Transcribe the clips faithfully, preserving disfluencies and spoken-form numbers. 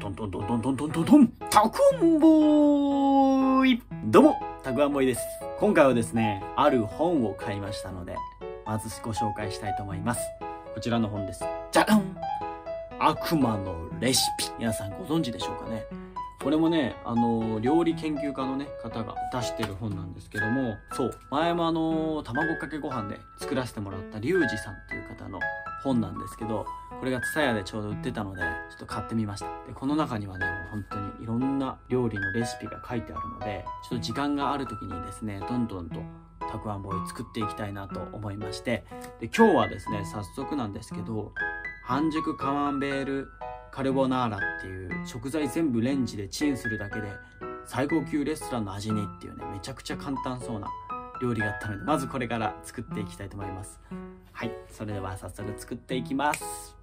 どんどんどんどんどんどんどんどん、たくあんボーイ。どうも、たくあんボーイです。今回はですね、ある本を買いましたので、まずご紹介したいと思います。こちらの本です。じゃらん！悪魔のレシピ。皆さんご存知でしょうかね。これもね、あの、料理研究家のね、方が出してる本なんですけども、そう、前もあの、卵かけご飯で作らせてもらったリュウジさんっていう方の本なんですけど、これがツタヤでちょうど売ってたので、ちょっと買ってみました。で、この中にはね、本当にいろんな料理のレシピが書いてあるので、ちょっと時間がある時にですね、どんどんとたくあんボーイ作っていきたいなと思いまして、で、今日はですね、早速なんですけど、半熟カマンベールカルボナーラっていう食材全部レンジでチンするだけで最高級レストランの味にっていうね、めちゃくちゃ簡単そうな料理があったので、まずこれから作っていきたいと思います。はい、それでは早速作っていきます。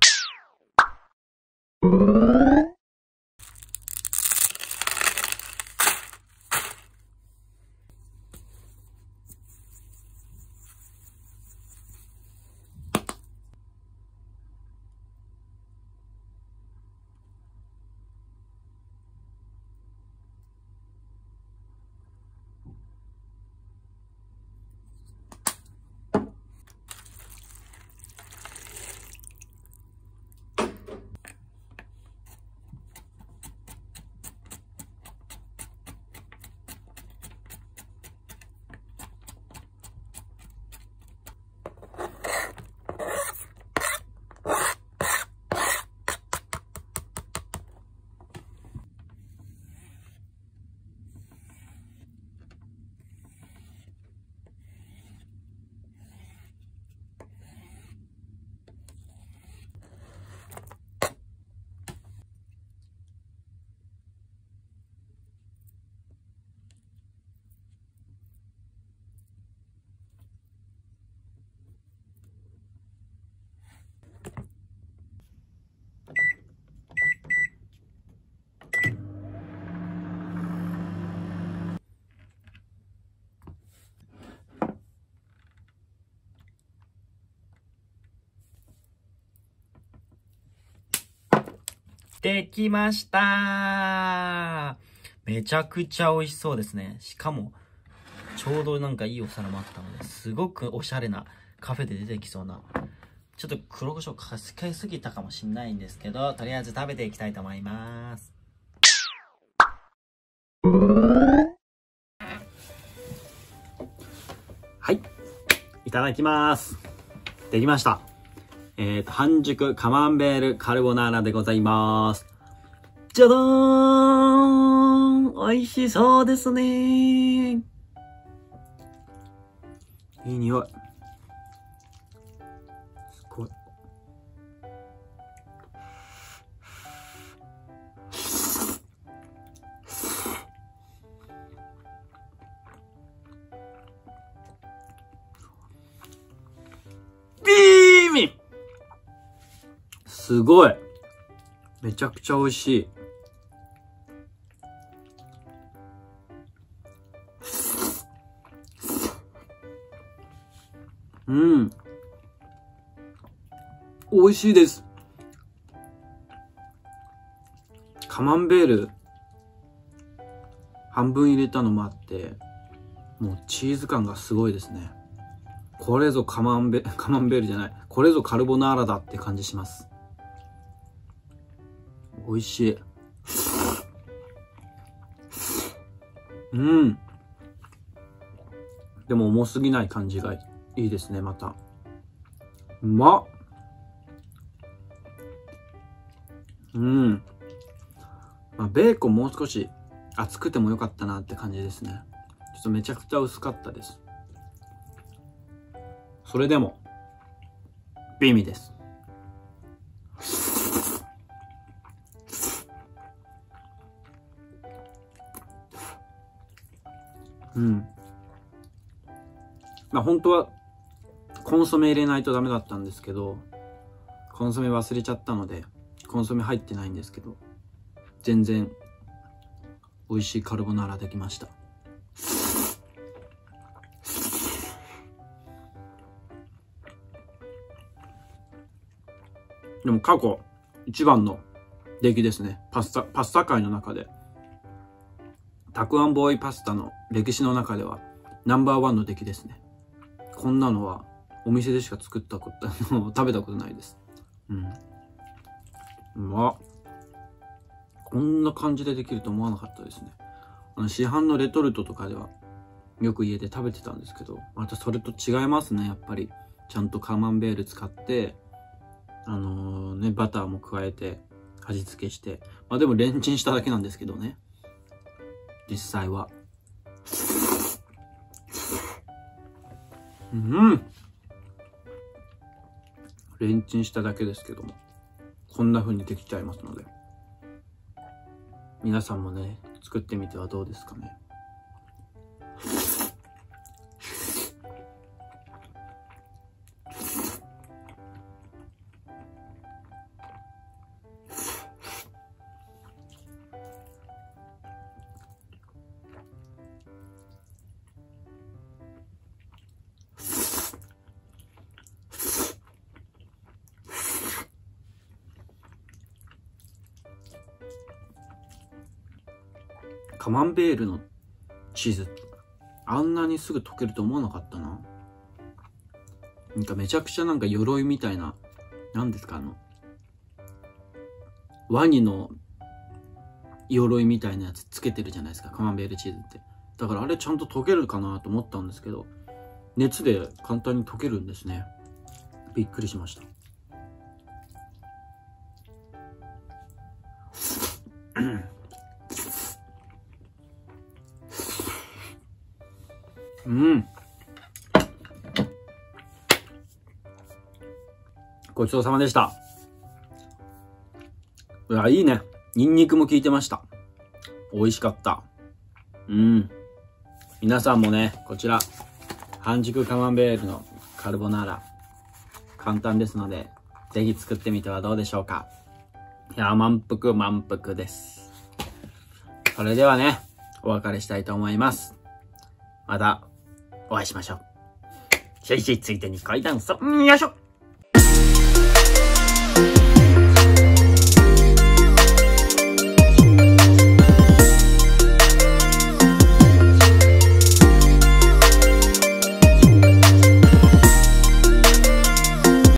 できました。めちゃくちゃ美味しそうですね。しかもちょうどなんかいいお皿もあったので、すごくおしゃれなカフェで出てきそうな、ちょっと黒胡椒かけすぎたかもしれないんですけど、とりあえず食べていきたいと思います。はい、いただきます。できました。えーと、半熟カマンベールカルボナーラでございます。じゃどーん！美味しそうですねー。いい匂い。すごい。ビーミー！すごい。めちゃくちゃ美味しい。うん。美味しいです。カマンベール、半分入れたのもあって、もうチーズ感がすごいですね。これぞカマンベ、カマンベールじゃない。これぞカルボナーラだって感じします。美味しい。うん。でも重すぎない感じがいいですね、また。うまっ。うん。まあ、ベーコンもう少し厚くてもよかったなって感じですね。ちょっとめちゃくちゃ薄かったです。それでも、美味です。うん。まあ本当はコンソメ入れないとダメだったんですけど、コンソメ忘れちゃったので、コンソメ入ってないんですけど、全然美味しいカルボナーラできました。でも過去一番の出来ですね。パスタ、パスタ界の中で、たくあんボーイパスタの歴史の中ではナンバーワンの出来ですね。こんなのはお店でしか作ったこと、食べたことないです。うん。うまっ。こんな感じでできると思わなかったですね。あの市販のレトルトとかではよく家で食べてたんですけど、またそれと違いますね、やっぱり。ちゃんとカマンベール使って、あのー、ね、バターも加えて、味付けして。まあでもレンチンしただけなんですけどね。実際は。うん。レンチンしただけですけども。こんな風にできちゃいますので。皆さんもね、作ってみてはどうですかね。カマンベールのチーズ、あんなにすぐ溶けると思わなかったな。なんかめちゃくちゃなんか鎧みたいな、なんですか、あの、ワニの鎧みたいなやつつけてるじゃないですか、カマンベールチーズって。だからあれちゃんと溶けるかなと思ったんですけど、熱で簡単に溶けるんですね。びっくりしました。うん。ごちそうさまでした。いや、いいね。ニンニクも効いてました。美味しかった。うん。皆さんもね、こちら、半熟カマンベールのカルボナーラ、簡単ですので、ぜひ作ってみてはどうでしょうか。いや、満腹満腹です。それではね、お別れしたいと思います。また、お会いしましょう。シェイシェイついでに階段さ、んよいしょ。